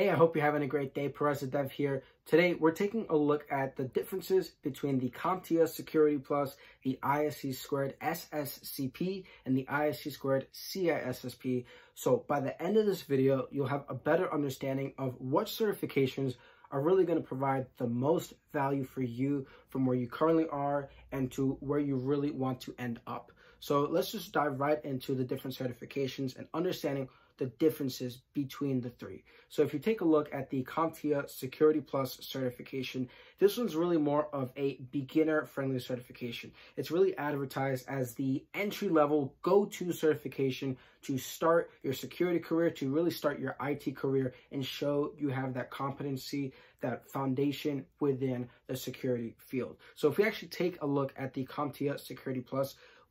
Hey, I hope you're having a great day. PerezTheDev here. Today, we're taking a look at the differences between the CompTIA Security+, the ISC2 SSCP, and the ISC2 CISSP. So by the end of this video, you'll have a better understanding of what certifications are really going to provide the most value for you from where you currently are and to where you really want to end up. So let's just dive right into the different certifications and understanding the differences between the three. So if you take a look at the CompTIA Security+ certification, this one's really more of a beginner-friendly certification. It's really advertised as the entry-level go-to certification to start your security career, to really start your IT career and show you have that competency, that foundation within the security field. So if we actually take a look at the CompTIA Security+,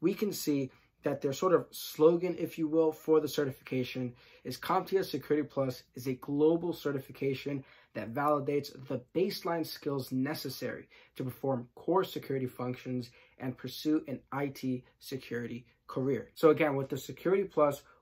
we can see that their sort of slogan, if you will, for the certification is CompTIA Security+ is a global certification that validates the baseline skills necessary to perform core security functions and pursue an IT security career. So again, with the Security+,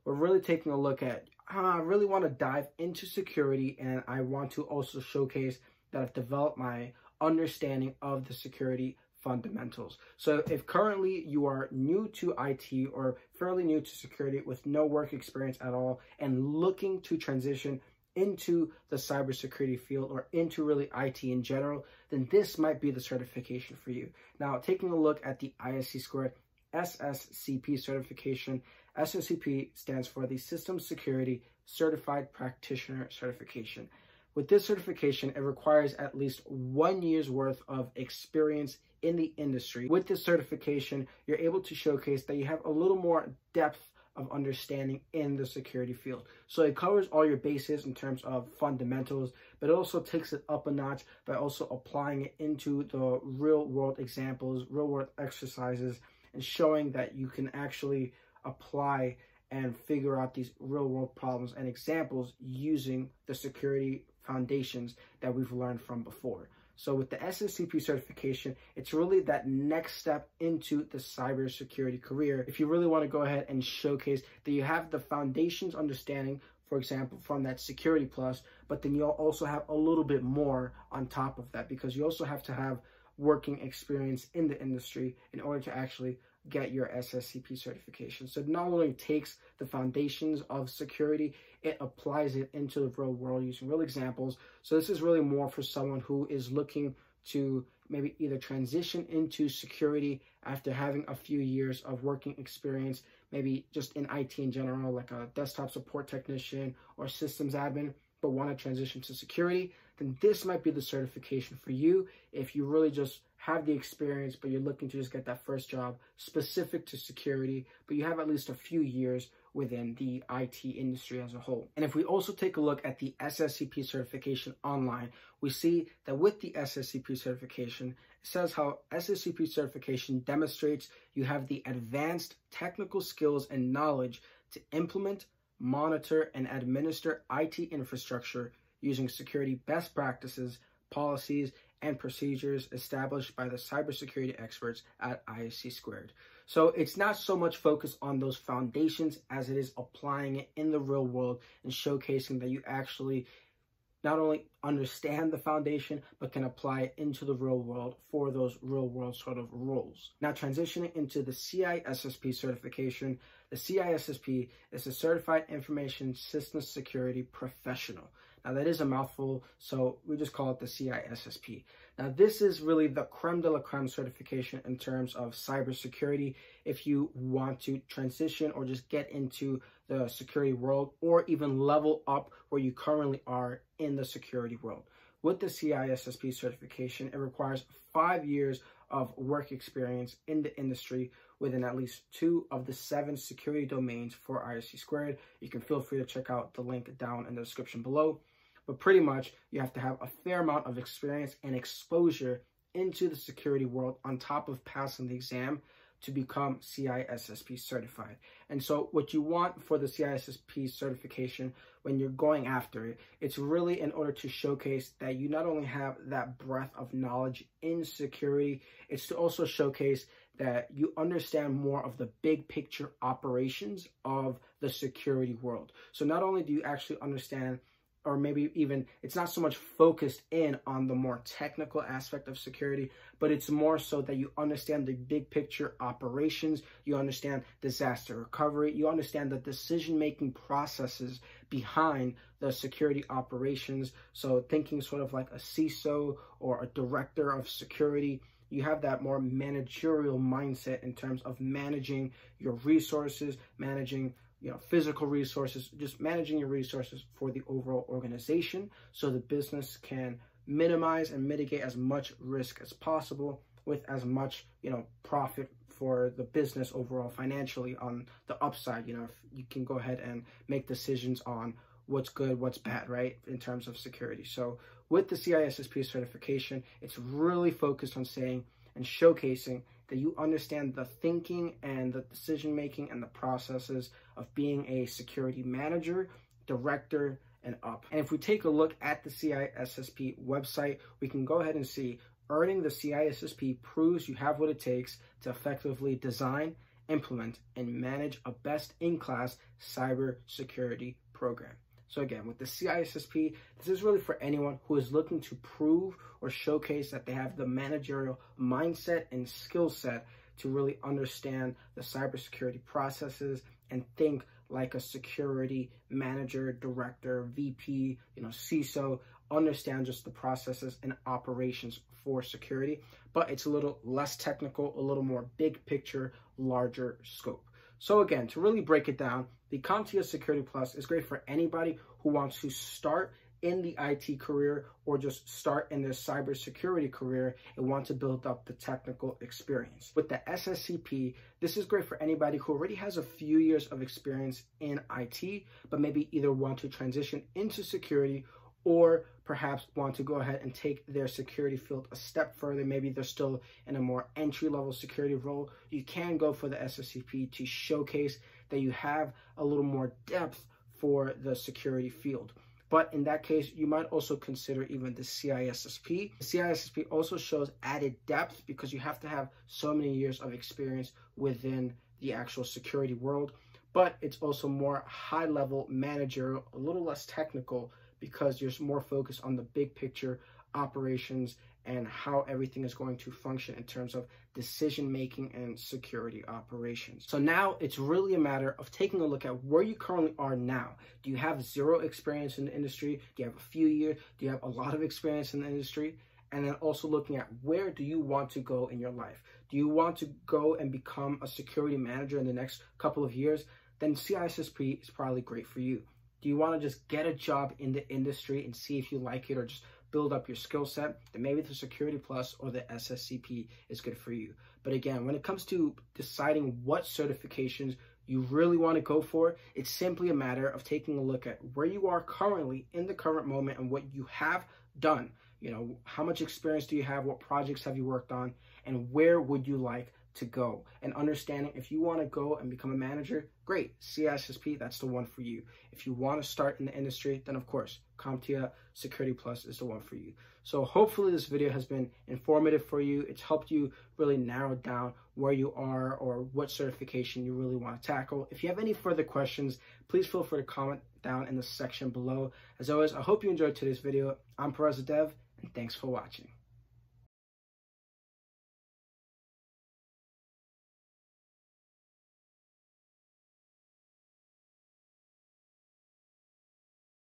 we're really taking a look at, I really want to dive into security, and I want to also showcase that I've developed my understanding of the security fundamentals. So if currently you are new to IT or fairly new to security with no work experience at all and looking to transition into the cybersecurity field or into really IT in general, then this might be the certification for you. Now, taking a look at the ISC2 SSCP certification, SSCP stands for the System Security Certified Practitioner Certification. With this certification, it requires at least 1 year's worth of experience in the industry. With this certification, you're able to showcase that you have a little more depth of understanding in the security field. So it covers all your bases in terms of fundamentals, but it also takes it up a notch by also applying it into the real-world examples, real-world exercises, and showing that you can actually apply and figure out these real-world problems and examples using the security foundations that we've learned from before. So with the SSCP certification, it's really that next step into the cybersecurity career. If you really want to go ahead and showcase that you have the foundations understanding, for example, from that Security Plus, but then you'll also have a little bit more on top of that because you also have to have working experience in the industry in order to actually get your SSCP certification. So it not only takes the foundations of security, it applies it into the real world using real examples. So this is really more for someone who is looking to maybe either transition into security after having a few years of working experience, maybe just in IT in general, like a desktop support technician or systems admin, but want to transition to security, then this might be the certification for you if you really just have the experience, but you're looking to just get that first job specific to security, but you have at least a few years within the IT industry as a whole. And if we also take a look at the SSCP certification online, we see that with the SSCP certification, it says how SSCP certification demonstrates you have the advanced technical skills and knowledge to implement, monitor, and administer IT infrastructure using security best practices, policies, and procedures established by the cybersecurity experts at ISC2. So it's not so much focused on those foundations as it is applying it in the real world and showcasing that you actually not only understand the foundation, but can apply it into the real world for those real world sort of roles. Now transitioning into the CISSP certification, the CISSP is a Certified Information Systems Security Professional. Now that is a mouthful, so we just call it the CISSP. Now this is really the creme de la creme certification in terms of cybersecurity if you want to transition or just get into the security world or even level up where you currently are in the security world. With the CISSP certification, it requires 5 years of work experience in the industry within at least 2 of the 7 security domains for ISC2. You can feel free to check out the link down in the description below. But pretty much, you have to have a fair amount of experience and exposure into the security world on top of passing the exam to become CISSP certified. And so what you want for the CISSP certification when you're going after it, it's really in order to showcase that you not only have that breadth of knowledge in security, it's to also showcase that you understand more of the big picture operations of the security world. So not only do you actually understand or maybe even it's not so much focused in on the more technical aspect of security, but it's more so that you understand the big picture operations, you understand disaster recovery, you understand the decision-making processes behind the security operations. So thinking sort of like a CISO or a director of security, you have that more managerial mindset in terms of managing your resources, managing physical resources, just managing your resources for the overall organization so the business can minimize and mitigate as much risk as possible with as much, profit for the business overall financially on the upside. If you can go ahead and make decisions on what's good, what's bad, right, in terms of security. So with the CISSP certification, it's really focused on saying and showcasing that you understand the thinking and the decision-making and the processes of being a security manager, director, and up. And if we take a look at the CISSP website, we can go ahead and see earning the CISSP proves you have what it takes to effectively design, implement, and manage a best-in-class cybersecurity program. So again, with the CISSP, this is really for anyone who is looking to prove or showcase that they have the managerial mindset and skill set to really understand the cybersecurity processes and think like a security manager, director, VP, CISO, understand just the processes and operations for security, but it's a little less technical, a little more big picture, larger scope. So again, to really break it down, the CompTIA Security+ is great for anybody who wants to start in the IT career or just start in their cybersecurity career and want to build up the technical experience. With the SSCP, this is great for anybody who already has a few years of experience in IT, but maybe either want to transition into security or perhaps want to go ahead and take their security field a step further. Maybe they're still in a more entry-level security role. You can go for the SSCP to showcase that you have a little more depth for the security field. But in that case, you might also consider even the CISSP. The CISSP also shows added depth because you have to have so many years of experience within the actual security world. But it's also more high-level managerial, a little less technical, because you're more focused on the big picture operations and how everything is going to function in terms of decision-making and security operations. So now it's really a matter of taking a look at where you currently are now. Do you have zero experience in the industry? Do you have a few years? Do you have a lot of experience in the industry? And then also looking at where do you want to go in your life? Do you want to go and become a security manager in the next couple of years? Then CISSP is probably great for you. Do you want to just get a job in the industry and see if you like it or just build up your skill set? Then maybe the Security Plus or the SSCP is good for you. But again, when it comes to deciding what certifications you really want to go for, it's simply a matter of taking a look at where you are currently in the current moment and what you have done. How much experience do you have? What projects have you worked on? And where would you like to go? And understanding if you want to go and become a manager, great, CISSP, that's the one for you. If you want to start in the industry, then of course, CompTIA Security+ is the one for you. So hopefully this video has been informative for you. It's helped you really narrow down where you are or what certification you really want to tackle. If you have any further questions, please feel free to comment down in the section below. As always, I hope you enjoyed today's video. I'm PerezTheDev, and thanks for watching.